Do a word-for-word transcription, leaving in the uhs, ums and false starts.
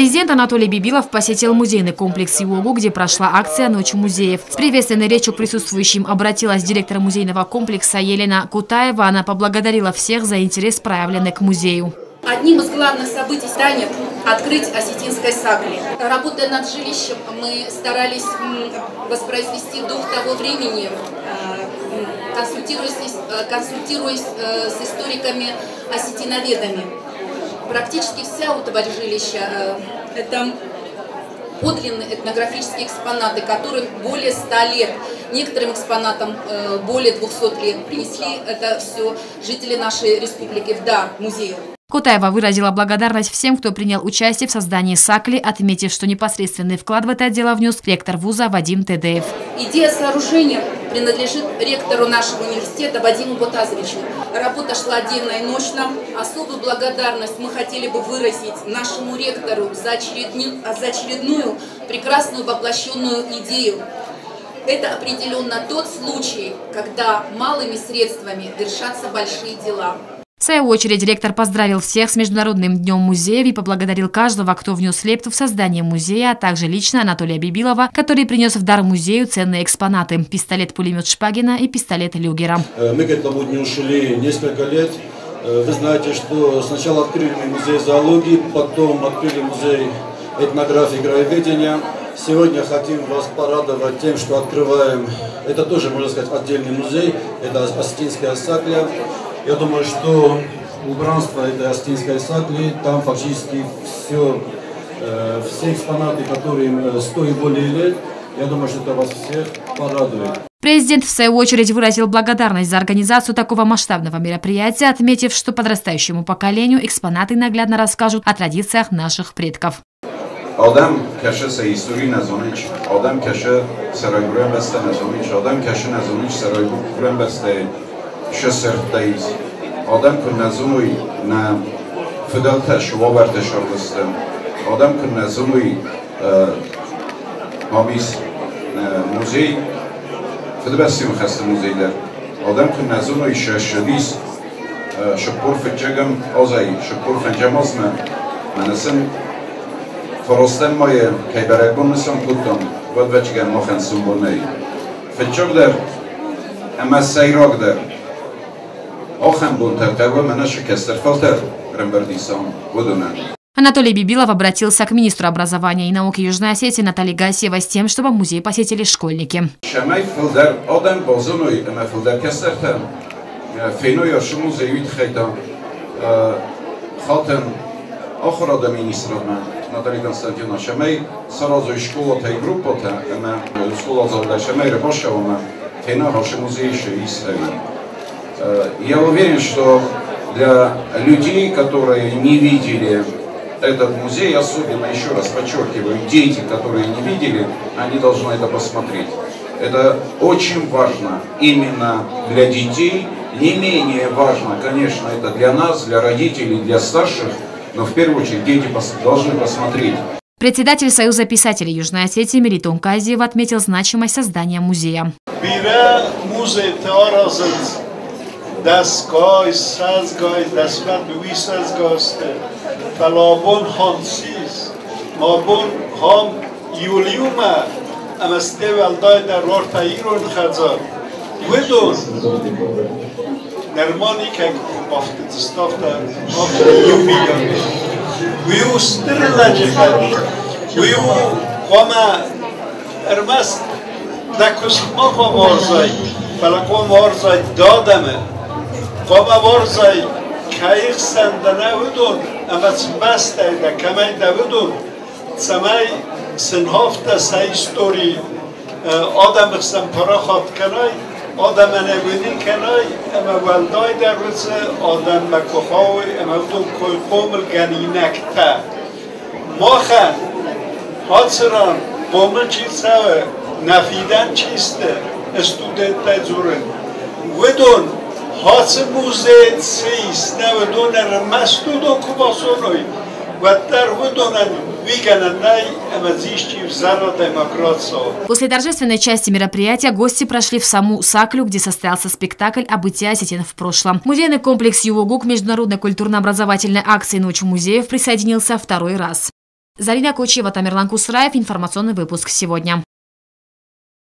Президент Анатолий Бибилов посетил музейный комплекс ЮГУ, где прошла акция «Ночь музеев». С приветственной речью к присутствующим обратилась директор музейного комплекса Елена Кутаева. Она поблагодарила всех за интерес, проявленный к музею. Одним из главных событий станет открыть осетинской САКЛИ. Работая над жилищем, мы старались воспроизвести дух того времени, консультируясь, консультируясь с историками-осетиноведами. Практически вся утварь жилища – это подлинные этнографические экспонаты, которым более ста лет, некоторым экспонатам более двухсот лет. Принесли это все жители нашей республики в дар музею. Кутаева выразила благодарность всем, кто принял участие в создании САКЛИ, отметив, что непосредственный вклад в это дело внес ректор вуза Вадим Тедеев. Идея сооружения принадлежит ректору нашего университета Вадиму Ботазовичу. Работа шла отдельно и ночно. Особую благодарность мы хотели бы выразить нашему ректору за очередную, за очередную прекрасную воплощенную идею. Это определенно тот случай, когда малыми средствами вершатся большие дела. В свою очередь, ректор поздравил всех с Международным днем музеев и поблагодарил каждого, кто внес лепту в создание музея, а также лично Анатолия Бибилова, который принес в дар музею ценные экспонаты – пистолет-пулемет Шпагина и пистолет Люгера. Мы к этому дню шли несколько лет. Вы знаете, что сначала открыли музей зоологии, потом открыли музей этнографии и краеведения. Сегодня хотим вас порадовать тем, что открываем, это тоже, можно сказать, отдельный музей, это осетинская САКЛИ. Я думаю, что убранство этой осетинской САКЛИ, там фактически все, э, все экспонаты, которым сто и более лет, я думаю, что это вас всех порадует. Президент, в свою очередь, выразил благодарность за организацию такого масштабного мероприятия, отметив, что подрастающему поколению экспонаты наглядно расскажут о традициях наших предков. Адам каша саистори назонич, адам каша сарайгурем басте назонич, адам каша назонич сарайгурем басте ше сертдаиз, адам кун назонуй на фидалта шуа бартешар бастем, адам кун назонуй мабис музей фидбастим хасте музейлер, адам кун назонуй ше шадис ше порфенчагам азай ше порфенчамазна манасен. فرستم مایه که برای بونسم کردم بود و چیکار میخوان سومونی فشار در اما سیراق در آخام بونتر قبل منش کسر فلتر رنبردیسان بدونن. Анатолий Бибилов обратился к министру образования и науки Южной Осетии Натальи Гасевой с тем, чтобы музей посетили школьники. شمای فلتر آدم بازنوی اما فلتر کسر تام فینوی شمو زیوید خیتام خاتم آخر آدم اینیست من. Наталья Константиновна, шамей сразу из школы той группы, она школа зала шамей рабочая, она финал нашего музея еще есть. Я уверен, что для людей, которые не видели этот музей, особенно еще раз подчеркиваю, дети, которые не видели, они должны это посмотреть. Это очень важно именно для детей, не менее важно, конечно, это для нас, для родителей, для старших. Но в первую очередь дети должны посмотреть. Председатель Союза писателей Южной Осетии Мелитон Казиев отметил значимость создания музея. آدم نبودی کنای، اما ولدای در روز آدم مکوخاوی، اما ودون کوی قومل گنینک تا ماخن، حاضران، قومل چیست و نفیدن چیست، استودنت تا زورن ودون حاضر موزه سیست، ودون رمستو دو کباسونوی После торжественной части мероприятия гости прошли в саму САКЛИ, где состоялся спектакль о бытии осетин в прошлом. Музейный комплекс ЮГУ к международной культурно-образовательной акции «Ночь музеев» присоединился второй раз. Зарина Кочева, Тамерлан Кусраев. Информационный выпуск сегодня.